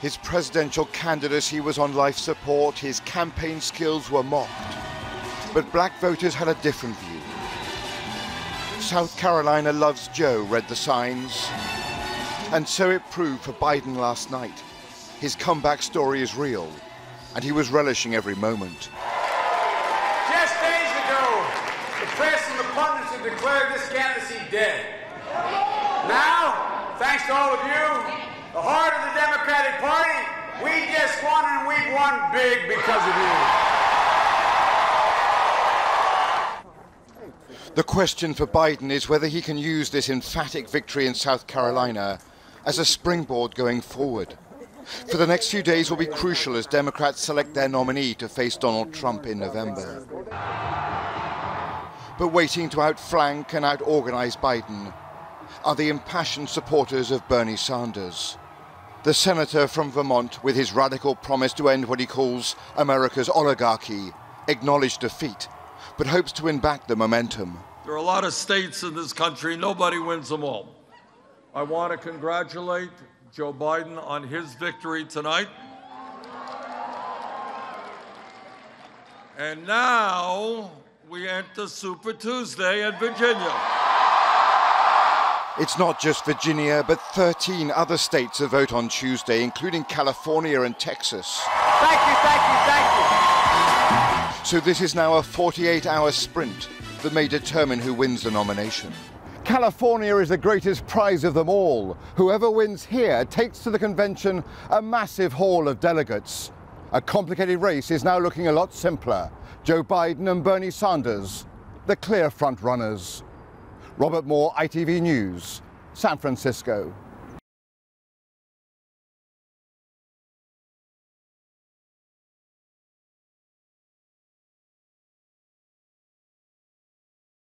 His presidential candidacy was on life support, his campaign skills were mocked. But black voters had a different view. South Carolina loves Joe, read the signs. And so it proved for Biden last night. His comeback story is real, and he was relishing every moment. Just days ago, the press and the pundits had declared this candidacy dead. Now, thanks to all of you, the heart of the Democratic Party, we just won, and we won big because of you. The question for Biden is whether he can use this emphatic victory in South Carolina as a springboard going forward. For the next few days will be crucial as Democrats select their nominee to face Donald Trump in November. But waiting to outflank and outorganize Biden are the impassioned supporters of Bernie Sanders. The senator from Vermont, with his radical promise to end what he calls America's oligarchy, acknowledged defeat, but hopes to win back the momentum. There are a lot of states in this country. Nobody wins them all. I want to congratulate Joe Biden on his victory tonight. And now we enter Super Tuesday in Virginia. It's not just Virginia, but 13 other states that vote on Tuesday, including California and Texas. Thank you, thank you, thank you. So this is now a 48-hour sprint that may determine who wins the nomination. California is the greatest prize of them all. Whoever wins here takes to the convention a massive haul of delegates. A complicated race is now looking a lot simpler. Joe Biden and Bernie Sanders, the clear front runners. Robert Moore, ITV News, San Francisco.